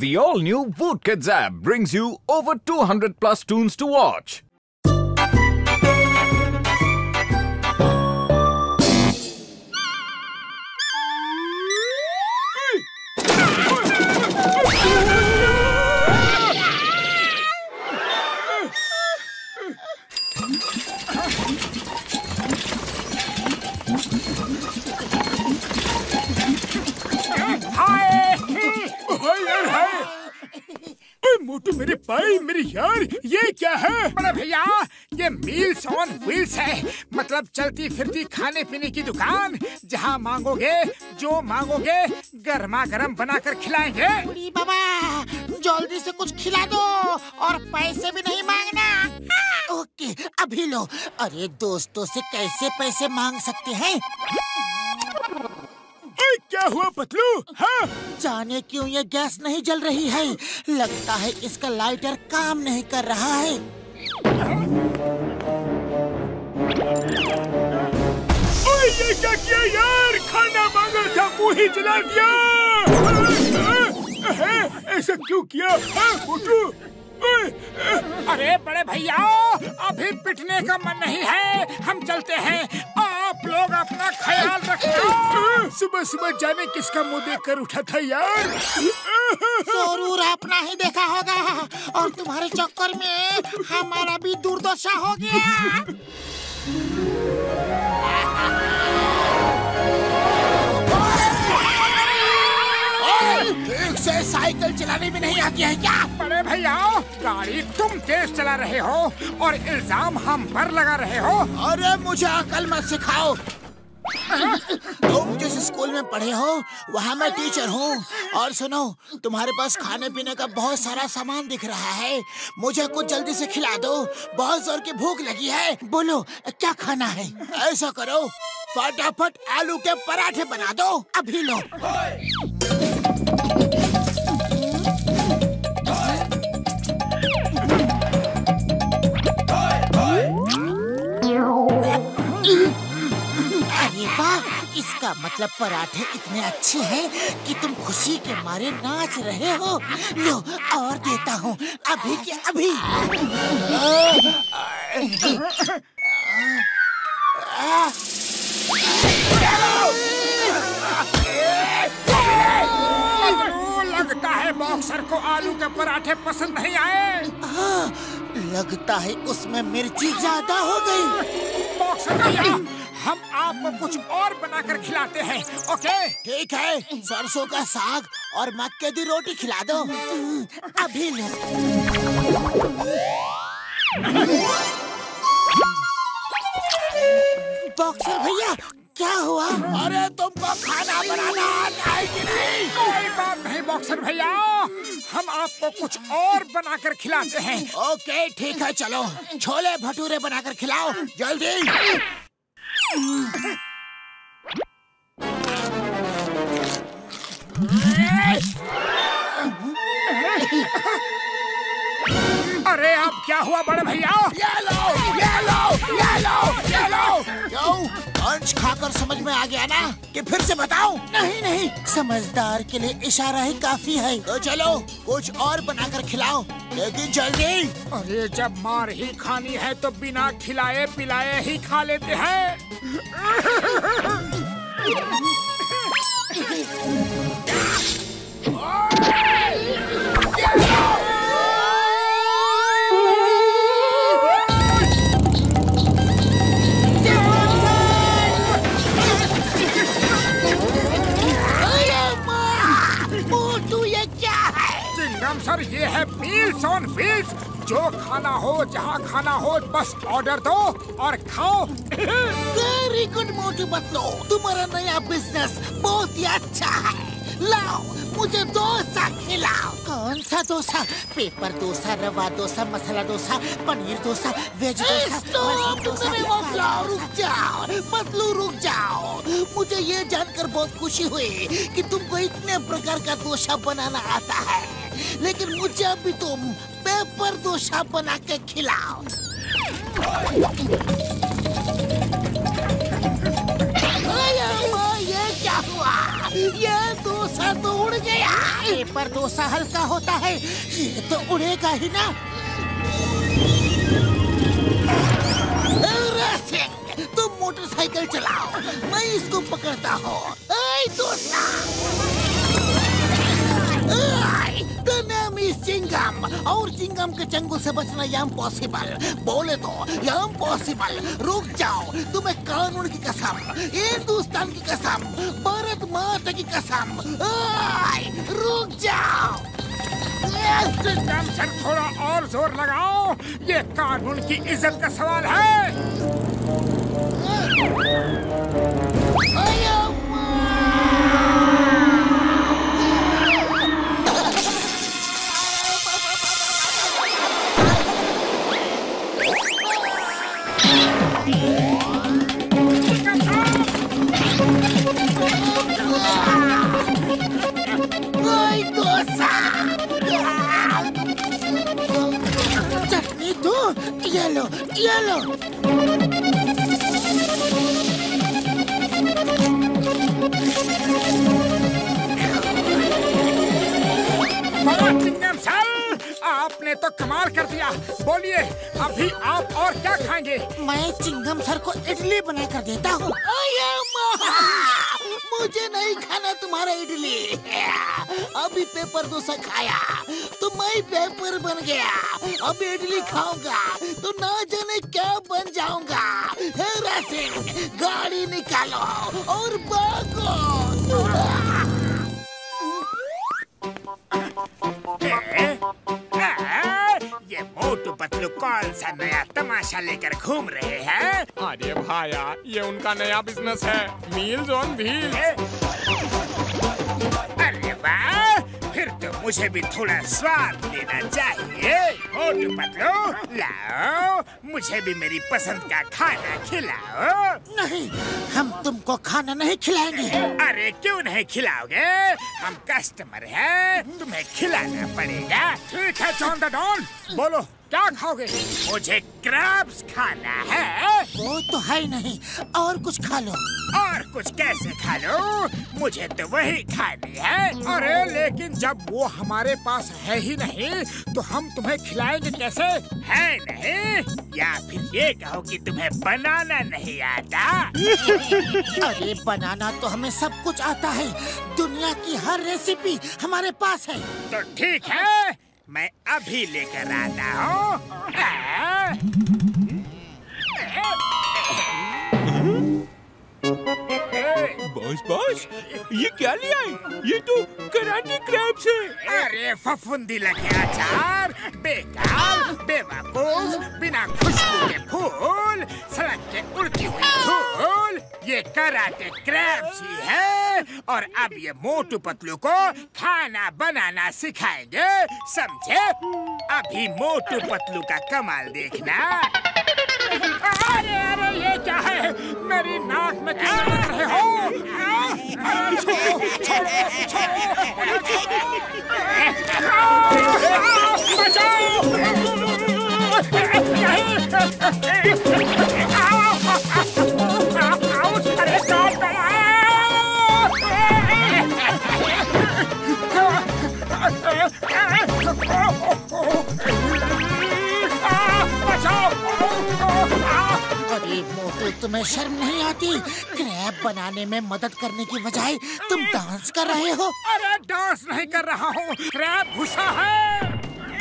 The all-new Voot Kids app brings you over 200+ tunes to watch. मोटू मेरे भाई मेरे यार, ये क्या है? बड़ा भैया ये मील्स ऑन व्हील्स है, मतलब चलती फिरती खाने पीने की दुकान, जहाँ मांगोगे जो मांगोगे गर्मा गर्म बना कर खिलाएंगे। बुढ़ी बाबा जल्दी से कुछ खिला दो और पैसे भी नहीं मांगना। ओके अभी लो। अरे दोस्तों से कैसे पैसे मांग सकते हैं? क्या हुआ पतलू? हाँ? जाने क्यों ये गैस नहीं जल रही है, लगता है इसका लाइटर काम नहीं कर रहा है। ओए ये क्या किया यार, खाना मांगा था मुंह ही जला दिया। ऐसा क्यों किया? अरे बड़े भैया अभी पिटने का मन नहीं है, हम चलते हैं, आप लोग अपना ख्याल रखना। सुबह सुबह जाने किसका मुंह देख कर उठा था यार। जरूर अपना ही देखा होगा और तुम्हारे चक्कर में हमारा भी दुर्दशा हो गया। से साइकिल चलाने में नहीं आती है क्या? बड़े भैया गाड़ी तुम तेज चला रहे हो और इल्जाम हम पर लगा रहे हो। अरे मुझे अकल मत सिखाओ। तुम जिस स्कूल में पढ़े हो वहाँ मैं टीचर हूँ। और सुनो, तुम्हारे पास खाने पीने का बहुत सारा सामान दिख रहा है, मुझे कुछ जल्दी से खिला दो, बहुत जोर की भूख लगी है। बोलो क्या खाना है? ऐसा करो फटाफट आलू के पराठे बना दो, अभी लो। इसका मतलब पराठे इतने अच्छे हैं कि तुम खुशी के मारे नाच रहे हो। लो और देता हूँ, अभी के अभी। लगता है बॉक्सर को आलू के पराठे पसंद नहीं आए। लगता है उसमें मिर्ची ज्यादा हो गई। बॉक्सर भैया हम आपको कुछ और बनाकर खिलाते हैं। ओके ठीक है, सरसों का साग और मक्के की रोटी खिला दो, अभी ले। बॉक्सर भैया क्या हुआ? अरे तुमको खाना बनाना आता है कि नहीं? कोई बात नहीं बॉक्सर भैया, हम आपको कुछ और बनाकर खिलाते हैं। ओके ठीक है, चलो छोले भटूरे बनाकर खिलाओ जल्दी। अरे आप क्या हुआ बड़े भैया? ये लो, ये लो, ये लो, ये लो। क्यों? अंश खाकर समझ में आ गया ना कि फिर से बताऊं? नहीं नहीं, समझदार के लिए इशारा ही काफी है। तो चलो कुछ और बनाकर खिलाओ, लेकिन जल्दी। अरे जब मार ही खानी है तो बिना खिलाए पिलाए ही खा लेते हैं। सर ये है मील्स ऑन व्हील्स, जो खाना हो जहाँ खाना हो बस ऑर्डर दो और खाओ। वेरी गुड मोटू पतलू, तुम्हारा नया बिजनेस बहुत ही अच्छा है। लाओ मुझे डोसा खिलाओ। कौन सा डोसा? Paper dosa, rava dosa, masala dosa, paneer dosa, veg dosa. रुक जाओ पतलू, रुक जाओ। मुझे ये जानकर बहुत खुशी हुई कि तुमको इतने प्रकार का डोसा बनाना आता है, लेकिन मुझे अभी तुम पेपर डोसा बना के खिलाओ। ये क्या हुआ? ये डोसा तो उड़ गया। पर डोसा हल्का होता है, ये तो उड़ेगा ही ना। तुम मोटरसाइकिल चलाओ, मैं इसको पकड़ता हूँ। डोसा चिंगम, और चिंगम के चंगुल से बचना इम्पॉसिबल। बोले तो इम्पॉसिबल। रुक जाओ, तुम्हें कानून की कसम, हिंदुस्तान की कसम, भारत माता की कसम। रुक जाओ। चिंगम सर, थोड़ा और जोर लगाओ, ये कानून की इज्जत का सवाल है। चटनी तो येलो येलो। आपने तो कमाल कर दिया। बोलिए, अभी आप और क्या खाएंगे? मैं चिंगम सर को इडली बना कर देता हूँ। मुझे नहीं खाना तुम्हारा इडली। अभी पेपर डोसा खाया तो मैं पेपर बन गया। अब इडली खाऊंगा तो ना जाने क्या बन जाऊंगा। हेरा सिंह, गाड़ी निकालो और भागो। ये मोटू पतलू कौन सा नया तमाशा लेकर घूम रहे हैं? अरे भाया, ये उनका नया बिजनेस है, मील्स ऑन व्हील्स। अरे वाह, फिर तो मुझे भी थोड़ा स्वाद लेना चाहिए। मोटू पतलू लाओ, मुझे भी मेरी पसंद का खाना खिलाओ। नहीं, हम तुमको खाना नहीं खिलाएंगे। अरे क्यों नहीं खिलाओगे? हम कस्टमर हैं, तुम्हें खिलाना पड़ेगा। ठीक है चौंद डॉन, बोलो क्या खाओगे? मुझे क्रैब्स खाना है। वो तो है नहीं, और कुछ खा लो। और कुछ कैसे खा लो? मुझे तो वही खानी है। अरे लेकिन जब वो हमारे पास है ही नहीं तो हम तुम्हें खिलाएंगे कैसे? है नहीं, या फिर ये कहो कि तुम्हें बनाना नहीं आता? अरे बनाना तो हमें सब कुछ आता है। दुनिया की हर रेसिपी हमारे पास है। तो ठीक है, मैं अभी लेकर आता हूँ। बॉस बॉस, ये क्या ले आए? ये तो कराटे क्रैब्स है। अरे फफूंदी लगे अचार, बेकार, बेवकूफ, बिना खुशबू के फूल, सड़क के उड़ती हुई धूल, ये कराटे क्रैब्स ही है। और अब ये मोटू पतलू को खाना बनाना सिखाएंगे, समझे? अभी मोटू पतलू का कमाल देखना। अरे अरे, ये क्या है? मेरी नाक में क्या कर रहे हो? अरे मोटू, तुम्हें शर्म नहीं आती? क्रैब बनाने में मदद करने की बजाय तुम डांस कर रहे हो। अरे डांस नहीं कर रहा हूँ, क्रैब घुसा है।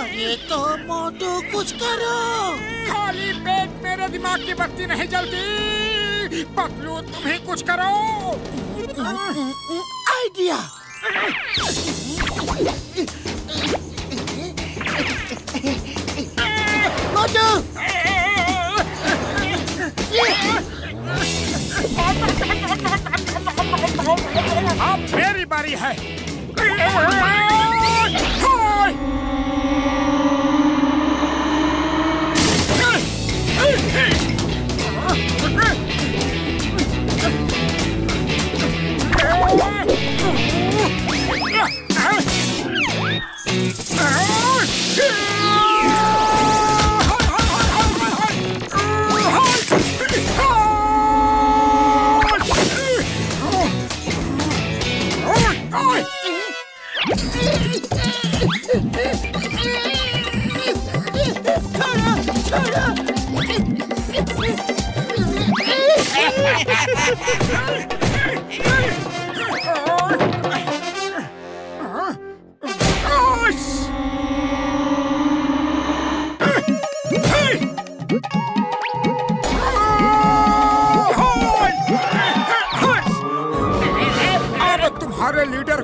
अरे तो मोटू कुछ करो। खाली पेट मेरे दिमाग की बत्ती नहीं जलती। पतलू, तुम ही कुछ करो। आइडिया। मोटू अब मेरी बारी है।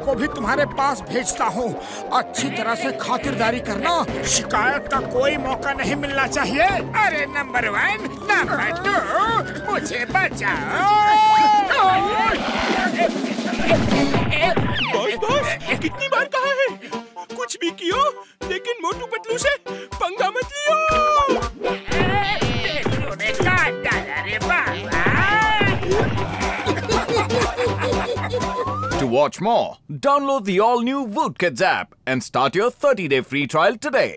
को भी तुम्हारे पास भेजता हूँ। अच्छी तरह से खातिरदारी करना, शिकायत का कोई मौका नहीं मिलना चाहिए। अरे नंबर वन, नंबर टू, मुझे बचाओ। दोस्त, कितनी बार कहा है कुछ भी कियो लेकिन मोटू पतलू से पंगा मत लियो। To watch more, download the all-new Voot Kids app and start your 30-day free trial today.